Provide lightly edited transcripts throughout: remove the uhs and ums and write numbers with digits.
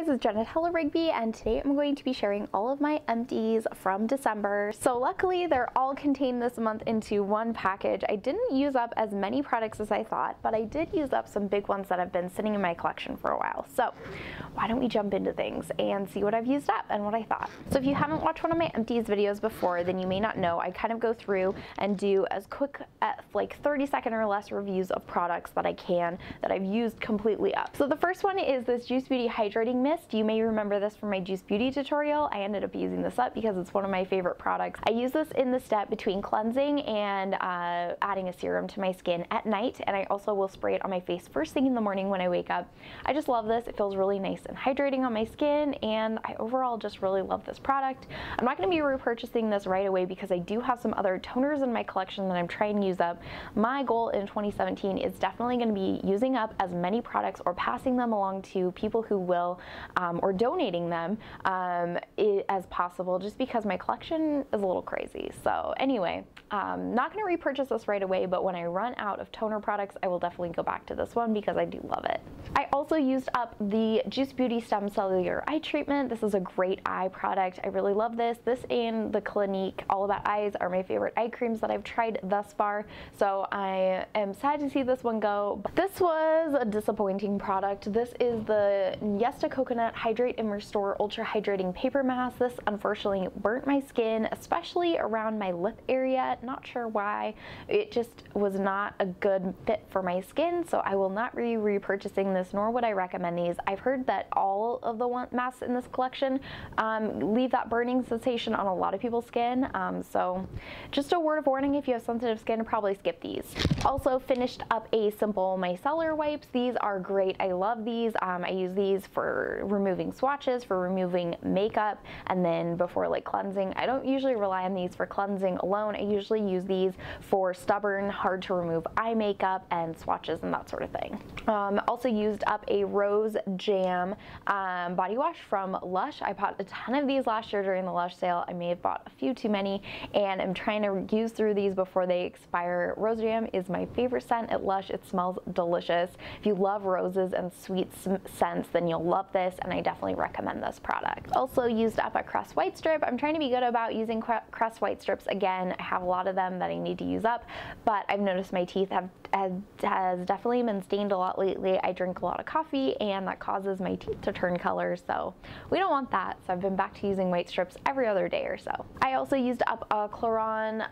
guys, it's Janet Heller Rigby, and today I'm going to be sharing all of my empties from December. So luckily they're all contained this month into one package. I didn't use up as many products as I thought, but I did use up some big ones that have been sitting in my collection for a while. So why don't we jump into things and see what I've used up and what I thought. So if you haven't watched one of my empties videos before, then you may not know I kind of go through and do as quick at like 30-second or less reviews of products that I can that I've used completely up. So the first one is this Juice Beauty hydrating mist. You may remember this from my Juice Beauty tutorial. I ended up using this up because it's one of my favorite products. I use this in the step between cleansing and adding a serum to my skin at night, and I also will spray it on my face first thing in the morning when I wake up. I just love this. It feels really nice and hydrating on my skin, and I overall just really love this product. I'm not going to be repurchasing this right away because I do have some other toners in my collection that I'm trying to use up. My goal in 2017 is definitely going to be using up as many products or passing them along to people who will or donating them as possible, just because my collection is a little crazy. So anyway, not going to repurchase this right away, but when I run out of toner products, I will definitely go back to this one because I do love it. I also used up the Juice Beauty Stem Cellular Eye Treatment. This is a great eye product. I really love this. This and the Clinique All About Eyes are my favorite eye creams that I've tried thus far, so I am sad to see this one go. But this was a disappointing product. This is the Niesta Coconut Hydrate and Restore Ultra Hydrating Paper Mask. This unfortunately burnt my skin, especially around my lip area. Not sure why. It just was not a good fit for my skin, so I will not be repurchasing this, nor would I recommend these. I've heard that all of the masks in this collection leave that burning sensation on a lot of people's skin, so just a word of warning if you have sensitive skin, probably skip these. Also finished up a Simple micellar wipes. These are great. I love these. I use these for removing swatches, for removing makeup, and then before like cleansing. I don't usually rely on these for cleansing alone. I usually use these for stubborn, hard to remove eye makeup and swatches and that sort of thing. Also used up a Rose Jam body wash from Lush. I bought a ton of these last year during the Lush sale. I may have bought a few too many, and I'm trying to use through these before they expire. Rose Jam is my favorite scent at Lush. It smells delicious. If you love roses and sweet scents, then you'll love this, and I definitely recommend this product. Also used up a Crest white strip. I'm trying to be good about using Crest white strips again. I have a lot of them that I need to use up, but I've noticed my teeth has definitely been stained a lot lately. I drink a lot of coffee, and that causes my teeth to turn color, so we don't want that. So I've been back to using white strips every other day or so. I also used up a Klorane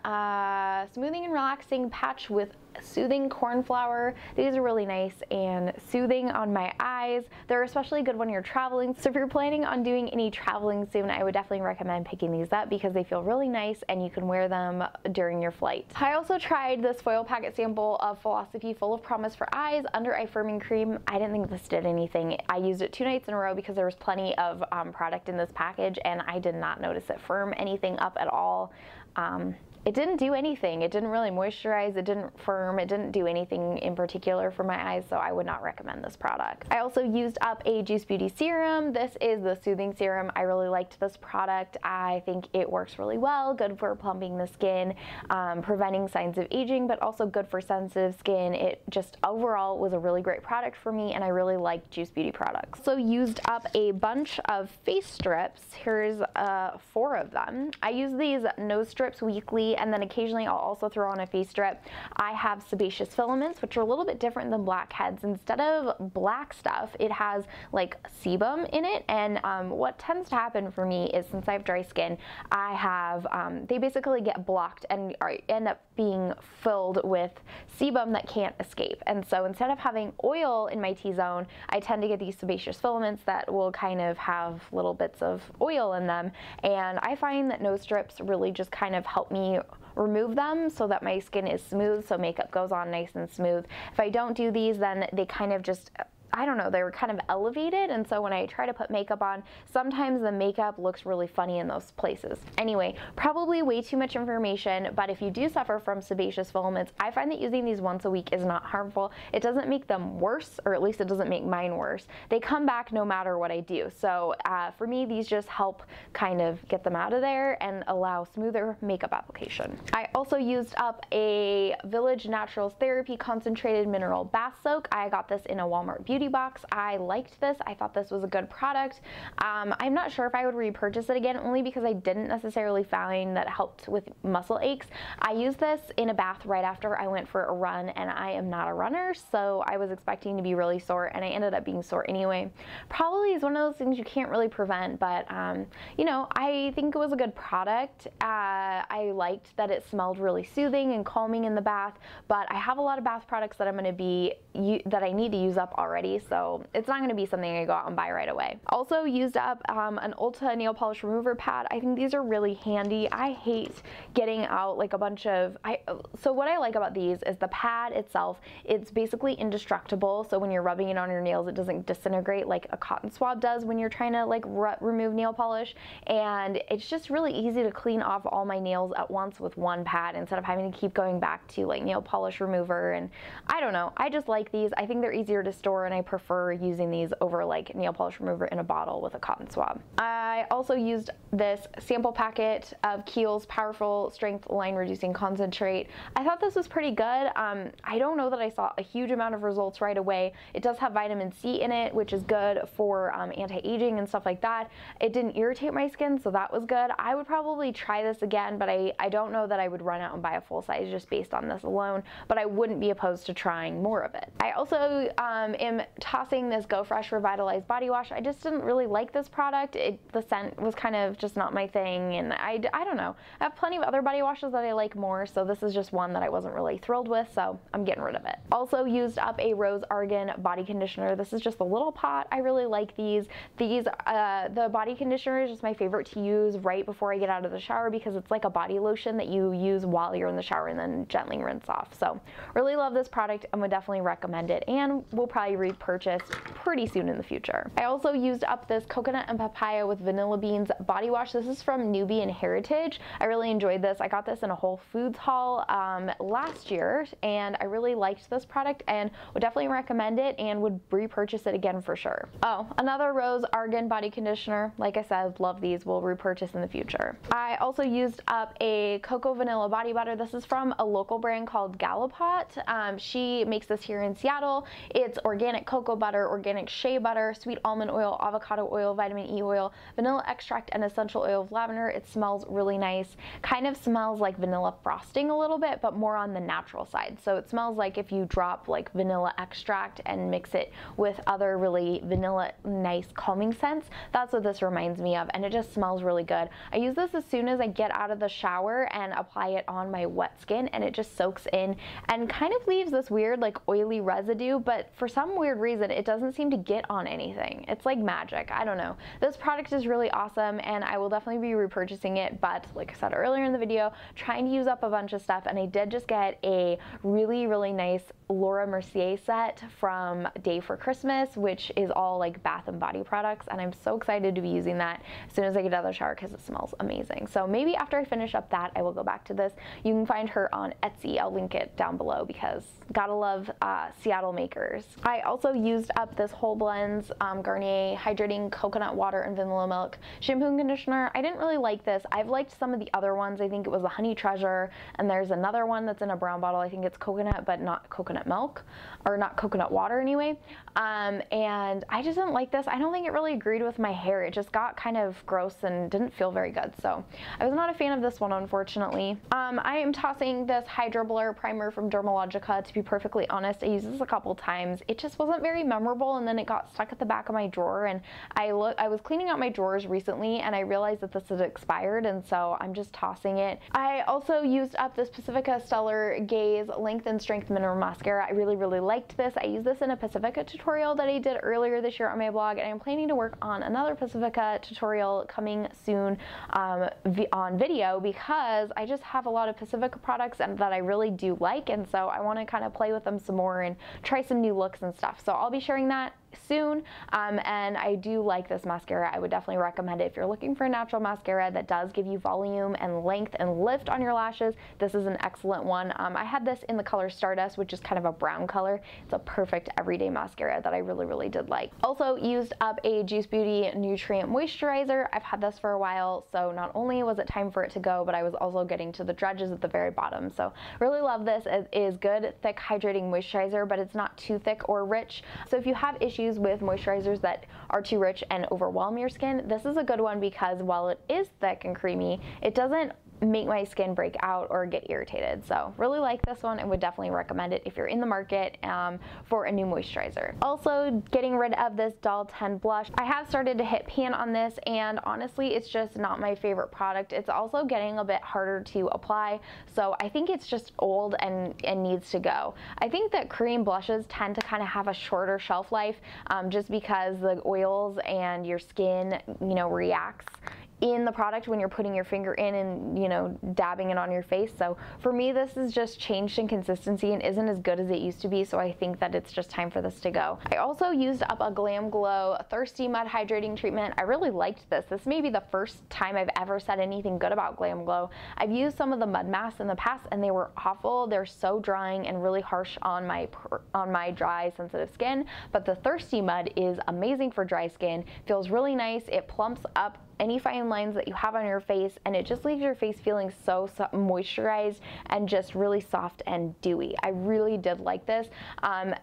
smoothing and relaxing patch with soothing corn flour. These are really nice and soothing on my eyes. They're especially good when you're traveling, so if you're planning on doing any traveling soon, I would definitely recommend picking these up because they feel really nice and you can wear them during your flight. I also tried this foil packet sample of Philosophy Full of Promise for Eyes Under Eye Firming Cream. I didn't think this did anything. I used it 2 nights in a row because there was plenty of product in this package, and I did not notice it firm anything up at all. It didn't do anything. It didn't really moisturize, it didn't firm, it didn't do anything in particular for my eyes, so I would not recommend this product. I also used up a Juice Beauty serum. This is the Soothing Serum. I really liked this product. I think it works really well, good for plumping the skin, preventing signs of aging, but also good for sensitive skin. It just overall was a really great product for me, and I really like Juice Beauty products. So used up a bunch of face strips. Here's 4 of them. I use these nose strips weekly, and then occasionally I'll also throw on a face strip. I have sebaceous filaments, which are a little bit different than blackheads. Instead of black stuff, it has like sebum in it, and what tends to happen for me is, since I have dry skin, I have they basically get blocked and end up being filled with sebum that can't escape. And so instead of having oil in my T-zone, I tend to get these sebaceous filaments that will kind of have little bits of oil in them, and I find that nose strips really just kind of help me remove them so that my skin is smooth, so makeup goes on nice and smooth. If I don't do these, then they kind of just, I don't know, they were kind of elevated, and so when I try to put makeup on, sometimes the makeup looks really funny in those places. Anyway, probably way too much information, but if you do suffer from sebaceous filaments, I find that using these once a week is not harmful. It doesn't make them worse, or at least it doesn't make mine worse. They come back no matter what I do, so for me, these just help kind of get them out of there and allow smoother makeup application. I also used up a Village Naturals Therapy Concentrated Mineral Bath Soak. I got this in a Walmart Beauty Beauty box. I liked this. I thought this was a good product. I'm not sure if I would repurchase it again, only because I didn't necessarily find that it helped with muscle aches. I used this in a bath right after I went for a run, and I am not a runner, so I was expecting to be really sore, and I ended up being sore anyway. Probably is one of those things you can't really prevent, but you know, I think it was a good product. I liked that it smelled really soothing and calming in the bath, but I have a lot of bath products that I need to use up already, so it's not going to be something I go out and buy right away. Also used up an Ulta nail polish remover pad. I think these are really handy. I hate getting out like a bunch of, so what I like about these is the pad itself, it's basically indestructible, so when you're rubbing it on your nails it doesn't disintegrate like a cotton swab does when you're trying to like remove nail polish, and it's just really easy to clean off all my nails at once with one pad instead of having to keep going back to like nail polish remover. And I don't know, I just like these. I think they're easier to store, and I prefer using these over like nail polish remover in a bottle with a cotton swab. I also used this sample packet of Kiehl's Powerful Strength Line Reducing Concentrate. I thought this was pretty good. I don't know that I saw a huge amount of results right away. It does have vitamin C in it, which is good for anti-aging and stuff like that. It didn't irritate my skin, so that was good. I would probably try this again, but I don't know that I would run out and buy a full size just based on this alone, but I wouldn't be opposed to trying more of it. I also am tossing this Go Fresh Revitalized Body Wash. I just didn't really like this product. The scent was kind of just not my thing, and I don't know. I have plenty of other body washes that I like more, so this is just one that I wasn't really thrilled with, so I'm getting rid of it. Also used up a Rose Argan body conditioner. This is just the little pot. I really like these. The body conditioner is just my favorite to use right before I get out of the shower because it's like a body lotion that you use while you're in the shower and then gently rinse off. So really love this product and would definitely recommend it, and will probably repurchase pretty soon in the future. I also used up this coconut and papaya with vanilla beans body wash. This is from Nubian Heritage. I really enjoyed this. I got this in a Whole Foods haul last year, and I really liked this product and would definitely recommend it and would repurchase it again for sure. Oh, another Rose Argan body conditioner. Like I said, love these. We'll repurchase in the future. I also used up a cocoa vanilla body butter. This is from a local brand called Gallipot. She makes this here in Seattle. It's organic cocoa butter, organic shea butter, sweet almond oil, avocado oil, vitamin E oil, vanilla extract, and essential oil of lavender. It smells really nice. Kind of smells like vanilla frosting a little bit, but more on the natural side. So it smells like if you drop like vanilla extract and mix it with other really vanilla nice calming scents. That's what this reminds me of, and it just smells really good. I use this as soon as I get out of the shower and apply it on my wet skin, and it just soaks in and kind of leaves this weird like oily residue, but for some weird reason it doesn't seem to get on anything. It's like magic. I don't know. This product is really awesome, and I will definitely be repurchasing it, but like I said earlier in the video, trying to use up a bunch of stuff, and I did just get a really nice Laura Mercier set from Day for Christmas, which is all like bath and body products, and I'm so excited to be using that as soon as I get out of the shower because it smells amazing. So maybe after I finish up that, I will go back to this. You can find her on Etsy. I'll link it down below because gotta love Seattle makers. I also used up this Whole Blends Garnier Hydrating Coconut Water and Vanilla Milk Shampoo and Conditioner. I didn't really like this. I've liked some of the other ones. I think it was the Honey Treasure, and there's another one that's in a brown bottle. I think it's coconut, but not coconut milk, or not coconut water anyway. And I just didn't like this. I don't think it really agreed with my hair. It just got kind of gross and didn't feel very good. So I was not a fan of this one, unfortunately. I am tossing this Hydro Blur Primer from Dermalogica. To be perfectly honest, I used this a couple times. It just wasn't very memorable, and then it got stuck at the back of my drawer, and I was cleaning out my drawers recently, and I realized that this had expired, and so I'm just tossing it. I also used up this Pacifica Stellar Gaze Length and Strength Mineral Mascara. I really liked this. I used this in a Pacifica tutorial that I did earlier this year on my blog, and I'm planning to work on another Pacifica tutorial coming soon on video because I just have a lot of Pacifica products and that I really do like, and so I want to kind of play with them some more and try some new looks and stuff. So I'll be sharing that soon, and I do like this mascara. I would definitely recommend it. If you're looking for a natural mascara that does give you volume and length and lift on your lashes, this is an excellent one. I had this in the color Stardust, which is kind of a brown color. It's a perfect everyday mascara that I really did like. Also used up a Juice Beauty Nutrient Moisturizer. I've had this for a while, so not only was it time for it to go, but I was also getting to the drudges at the very bottom. So really love this. It is good, thick, hydrating moisturizer, but it's not too thick or rich. So if you have issues issues with moisturizers that are too rich and overwhelm your skin, this is a good one because while it is thick and creamy, it doesn't make my skin break out or get irritated. So really like this one and would definitely recommend it if you're in the market for a new moisturizer. Also getting rid of this Doll 10 blush. I have started to hit pan on this and honestly it's just not my favorite product. It's also getting a bit harder to apply, so I think it's just old and needs to go. I think that cream blushes tend to kind of have a shorter shelf life just because the oils and your skin, you know, reacts in the product when you're putting your finger in and, you know, dabbing it on your face. So for me, this is just changed in consistency and isn't as good as it used to be, so I think that it's just time for this to go. I also used up a GlamGlow Thirsty Mud Hydrating Treatment. I really liked this. This may be the first time I've ever said anything good about GlamGlow. I've used some of the mud masks in the past and they were awful. They're so drying and really harsh on my dry, sensitive skin, but the Thirsty Mud is amazing for dry skin. Feels really nice. It plumps up any fine lines that you have on your face, and it just leaves your face feeling so moisturized and just really soft and dewy. I really did like this, and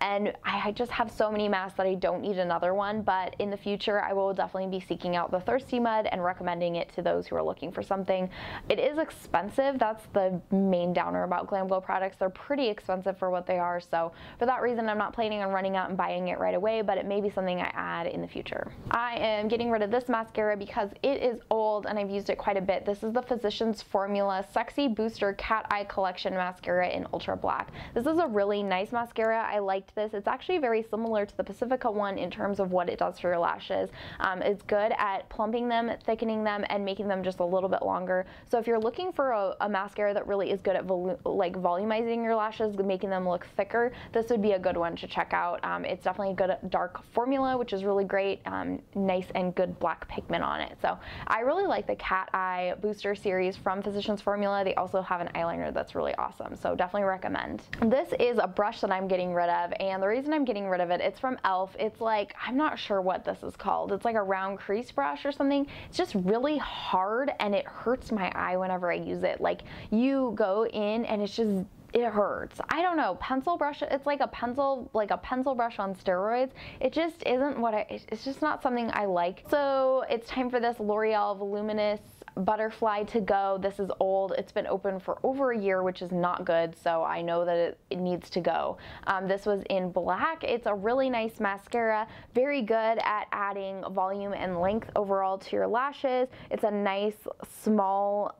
I just have so many masks that I don't need another one, but in the future I will definitely be seeking out the Thirsty Mud and recommending it to those who are looking for something. It is expensive. That's the main downer about GlamGlow products. They're pretty expensive for what they are, so for that reason I'm not planning on running out and buying it right away, but it may be something I add in the future. I am getting rid of this mascara because it is old and I've used it quite a bit. This is the Physician's Formula Sexy Booster Cat Eye Collection Mascara in Ultra Black. This is a really nice mascara. I liked this. It's actually very similar to the Pacifica one in terms of what it does for your lashes. It's good at plumping them, thickening them, and making them just a little bit longer. So if you're looking for a mascara that really is good at volumizing your lashes, making them look thicker, this would be a good one to check out. It's definitely a good dark formula, which is really great. Nice and good black pigment on it. So I really like the Cat Eye Booster series from Physician's Formula. They also have an eyeliner that's really awesome, so definitely recommend. This is a brush that I'm getting rid of, and the reason I'm getting rid of it, it's from e.l.f. It's like, I'm not sure what this is called. It's like a round crease brush or something. It's just really hard and it hurts my eye whenever I use it. Like, you go in and it's just, it hurts. I don't know, pencil brush, it's like a pencil brush on steroids. It just isn't what it's just not something I like. So it's time for this L'Oreal Voluminous Butterfly to go. This is old. It's been open for over a year, which is not good, so I know that it needs to go. This was in black. It's a really nice mascara, very good at adding volume and length overall to your lashes. It's a nice small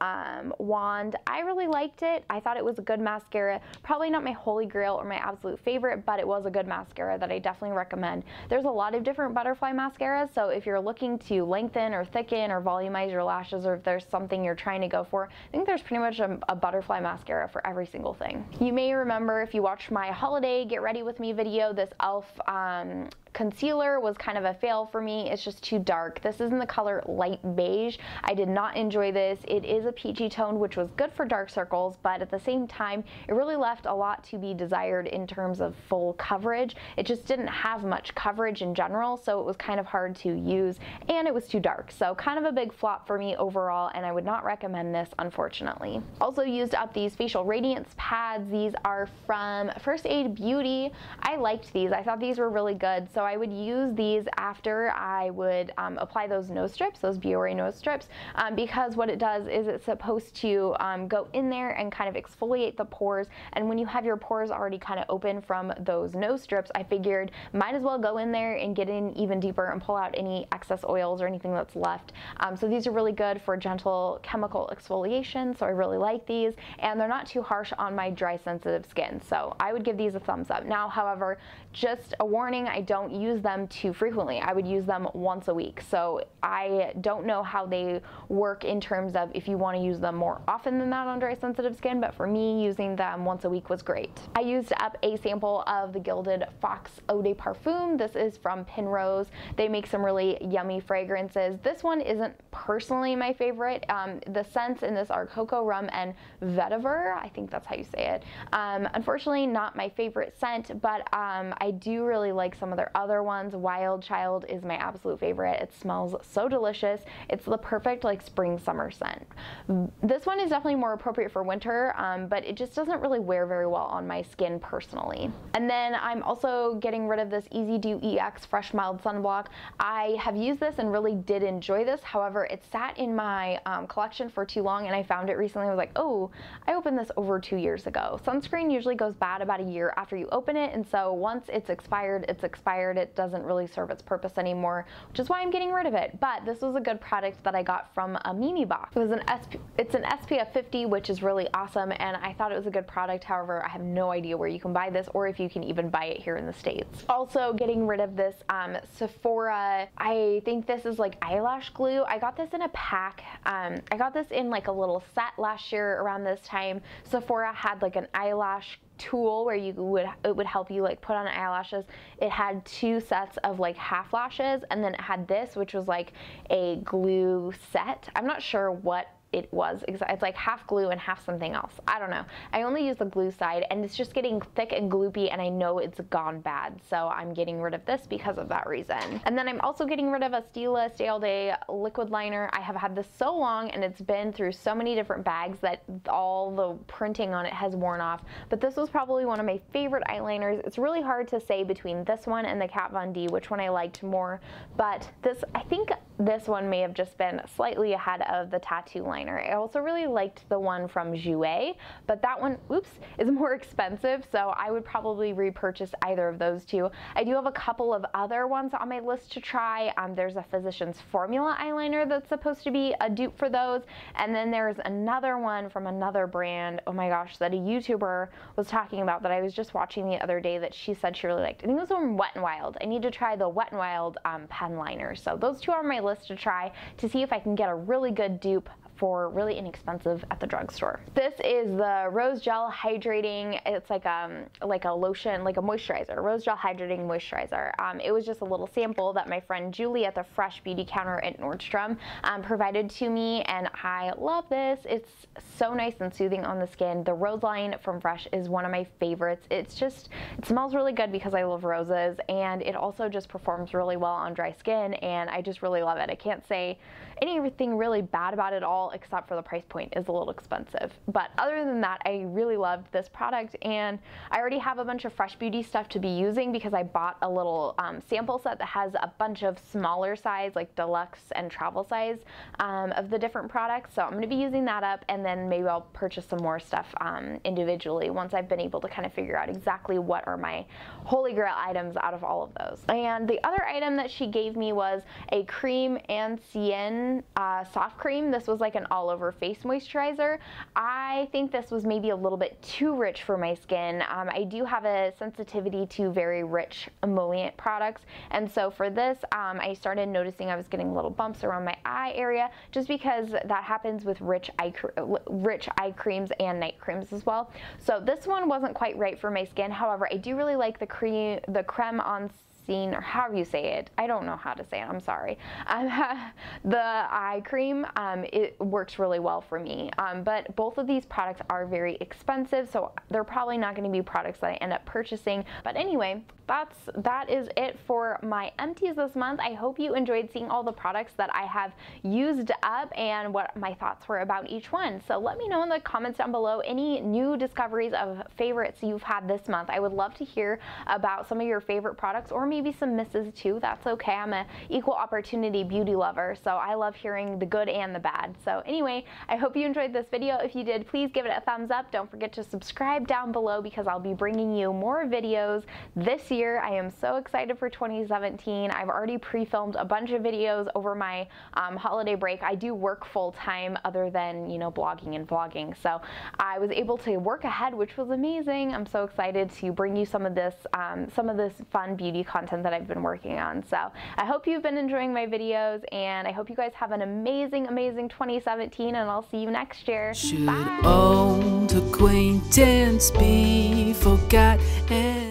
wand. I really liked it. I thought it was a good mascara. Probably not my holy grail or my absolute favorite, but it was a good mascara that I definitely recommend. There's a lot of different butterfly mascaras, so if you're looking to lengthen or thicken or volumize your lashes, or if there's something you're trying to go for, I think there's pretty much a butterfly mascara for every single thing. You may remember, if you watched my holiday Get Ready With Me video, this e.l.f. Concealer was kind of a fail for me. It's just too dark. This is in the color Light Beige. I did not enjoy this. It is a peachy tone, which was good for dark circles, but at the same time, it really left a lot to be desired in terms of full coverage. It just didn't have much coverage in general, so it was kind of hard to use, and it was too dark. So kind of a big flop for me overall, and I would not recommend this, unfortunately. Also used up these Facial Radiance Pads. These are from First Aid Beauty. I liked these. I thought these were really good, so I would use these after I would apply those nose strips, those Biore nose strips, because what it does is it's supposed to go in there and kind of exfoliate the pores, and when you have your pores already kind of open from those nose strips, I figured might as well go in there and get in even deeper and pull out any excess oils or anything that's left. So these are really good for gentle chemical exfoliation, so I really like these, and they're not too harsh on my dry, sensitive skin, so I would give these a thumbs up. Now, however, just a warning, I don't use them too frequently. I would use them once a week, so I don't know how they work in terms of if you want to use them more often than that on dry, sensitive skin, but for me, using them once a week was great. I used up a sample of the Gilded Fox Eau de Parfum. This is from Pinrose. They make some really yummy fragrances. This one isn't personally my favorite. The scents in this are cocoa, rum, and vetiver. I think that's how you say it. Unfortunately, not my favorite scent, but I do really like some of their other other ones, Wild Child is my absolute favorite. It smells so delicious. It's the perfect like spring summer scent. This one is definitely more appropriate for winter, but it just doesn't really wear very well on my skin personally. And then I'm also getting rid of this Easy Do EX Fresh Mild Sunblock. I have used this and really did enjoy this. However, it sat in my collection for too long, and I found it recently. I was like, oh, I opened this over 2 years ago. Sunscreen usually goes bad about a year after you open it, and so once it's expired, it's expired. It doesn't really serve its purpose anymore, which is why I'm getting rid of it. But this was a good product that I got from a Mimi box. It was it's an SPF 50, which is really awesome, and I thought it was a good product. However, I have no idea where you can buy this or if you can even buy it here in the States. Also getting rid of this Sephora, I think this is like eyelash glue. I got this in a pack. I got this in like a little set last year around this time. Sephora had like an eyelash tool where you would, it would help you like put on eyelashes. It had two sets of like half lashes, and then it had this, which was like a glue set. I'm not sure what it was. It's like half glue and half something else. I don't know. I only use the glue side, and it's just getting thick and gloopy, and I know it's gone bad, so I'm getting rid of this because of that reason. And then I'm also getting rid of a Stila Stay All Day liquid liner. I have had this so long, and it's been through so many different bags that all the printing on it has worn off, but this was probably one of my favorite eyeliners. It's really hard to say between this one and the Kat Von D which one I liked more, but this, I think this one may have just been slightly ahead of the tattoo liner. I also really liked the one from Jouer, but that one, oops, is more expensive, so I would probably repurchase either of those two. I do have a couple of other ones on my list to try. There's a Physician's Formula eyeliner that's supposed to be a dupe for those, and then there's another one from another brand, oh my gosh, that a YouTuber was talking about that I was just watching the other day that she said she really liked. I think it was from Wet n' Wild. I need to try the Wet n' Wild pen liner. So those two are on my list to try to see if I can get a really good dupe for really inexpensive at the drugstore. This is the Rose Gel Hydrating, it's like a lotion, like a moisturizer, Rose Gel Hydrating Moisturizer. It was just a little sample that my friend Julie at the Fresh Beauty counter at Nordstrom provided to me, and I love this. It's so nice and soothing on the skin. The Rose line from Fresh is one of my favorites. It's just, it smells really good because I love roses, and it also just performs really well on dry skin, and I just really love it. I can't say anything really bad about it all, except for the price point is a little expensive. But other than that, I really loved this product, and I already have a bunch of Fresh Beauty stuff to be using because I bought a little sample set that has a bunch of smaller size, like deluxe and travel size of the different products. So I'm going to be using that up, and then maybe I'll purchase some more stuff individually once I've been able to kind of figure out exactly what are my holy grail items out of all of those. And the other item that she gave me was a cream and CN soft cream. This was like an all-over face moisturizer. I think this was maybe a little bit too rich for my skin. I do have a sensitivity to very rich emollient products, and so for this, I started noticing I was getting little bumps around my eye area, just because that happens with rich eye creams and night creams as well. So this one wasn't quite right for my skin. However, I do really like the cream, the creme en scene, or how you say it. I don't know how to say it. I'm sorry. The eye cream, it works really well for me. But both of these products are very expensive, so they're probably not going to be products that I end up purchasing. But anyway, that is it for my empties this month. I hope you enjoyed seeing all the products that I have used up and what my thoughts were about each one. So let me know in the comments down below any new discoveries of favorites you've had this month. I would love to hear about some of your favorite products, or maybe some misses too. That's okay. I'm an equal opportunity beauty lover, so I love hearing the good and the bad. So anyway, I hope you enjoyed this video. If you did, please give it a thumbs up. Don't forget to subscribe down below, because I'll be bringing you more videos this year. I am so excited for 2017. I've already pre-filmed a bunch of videos over my holiday break. I do work full-time other than, you know, blogging and vlogging, so I was able to work ahead, which was amazing. I'm so excited to bring you some of this fun beauty content that I've been working on. So I hope you've been enjoying my videos, and I hope you guys have an amazing, amazing 2017, and I'll see you next year. Should old acquaintance be forgot?